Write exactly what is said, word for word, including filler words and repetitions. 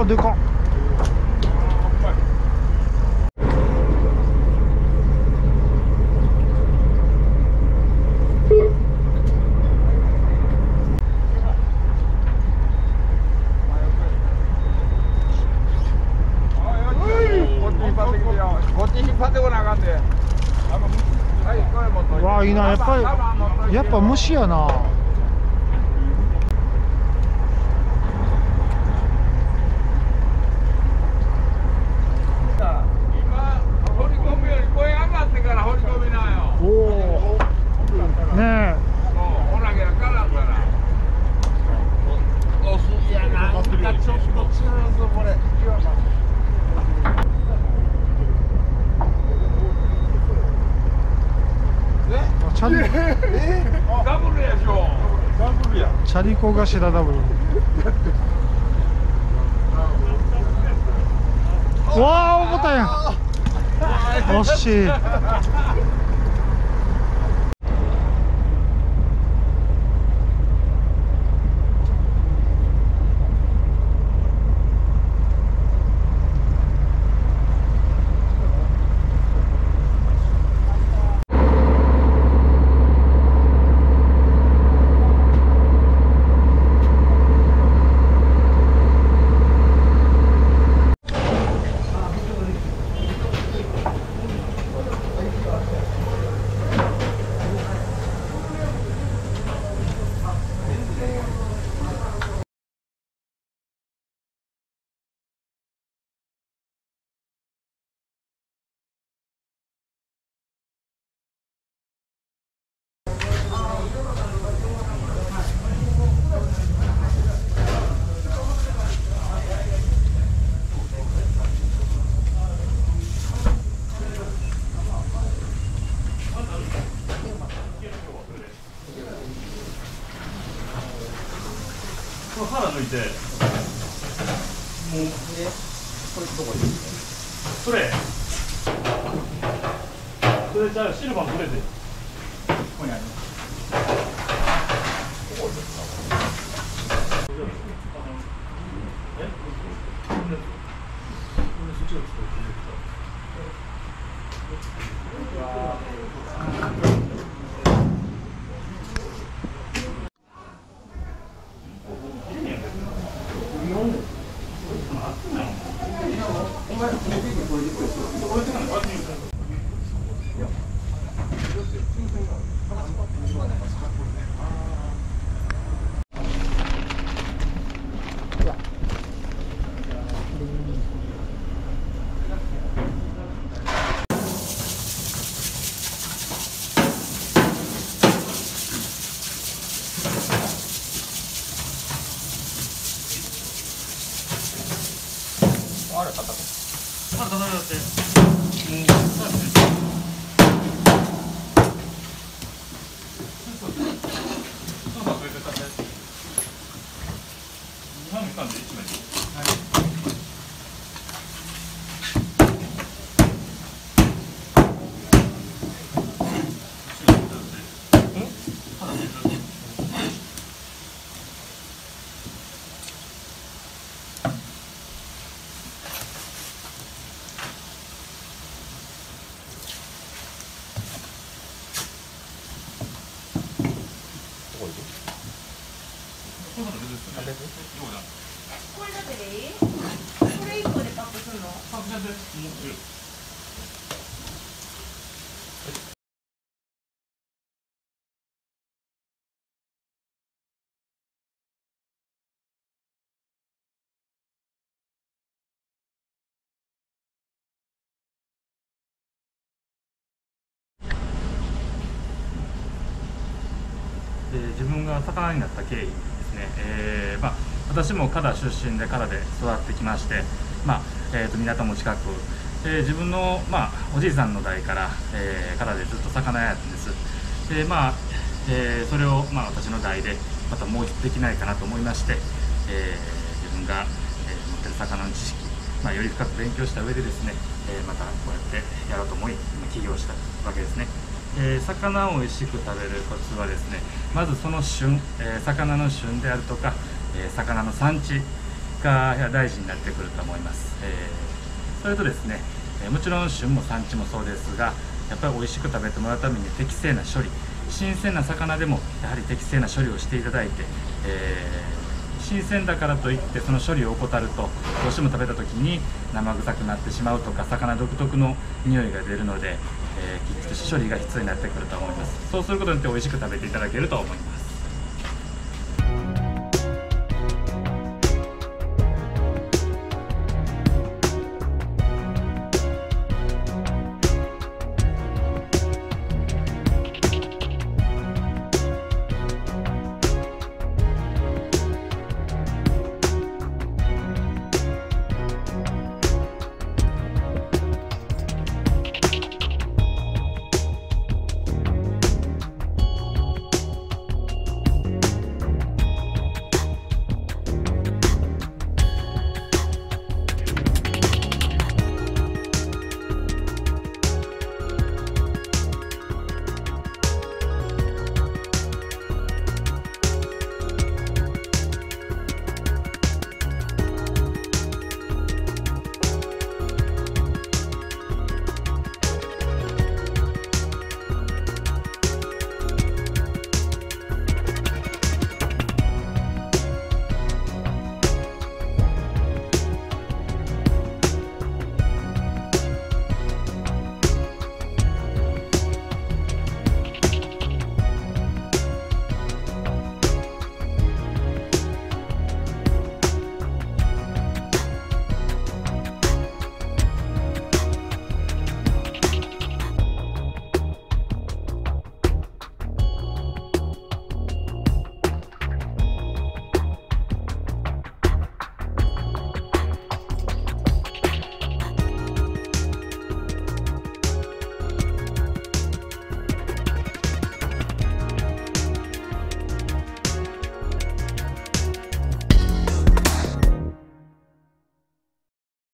ああ、でかっ。わあ、いいな、やっぱり、やっぱ虫やな。チャリコがシダダブル。わあ、重たいやん。惜しい。腹抜いて、もうこれどこに？それ、それじゃあシルバー取れて、ここにあります。あれ、叩く。あ、叩くだって。うん、叩く。で自分が魚になった経緯ですね、えーまあ、私も加田出身で加田で育ってきまして、まあえー、と港も近く、えー、自分の、まあ、おじいさんの代から、えー、加田でずっと魚屋やったんです。で、まあえー、それを、まあ、私の代でまたもう一度できないかなと思いまして、えー、自分が、えー、持ってる魚の知識、まあ、より深く勉強した上でですね、えー、またこうやってやろうと思い起業したわけですね。えー、魚を美味しく食べるコツはですね、まずその旬、えー、魚の旬であるとか、えー、魚の産地、果が大事になってくると思います、えー、それとですね、もちろん旬も産地もそうですが、やっぱり美味しく食べてもらうために適正な処理、新鮮な魚でもやはり適正な処理をしていただいて、えー新鮮だからといってその処理を怠ると、どうしても食べた時に生臭くなってしまうとか、魚独特の匂いが出るので、えー、きっちり処理が必要になってくると思います。そうすることによって美味しく食べていただけると思います。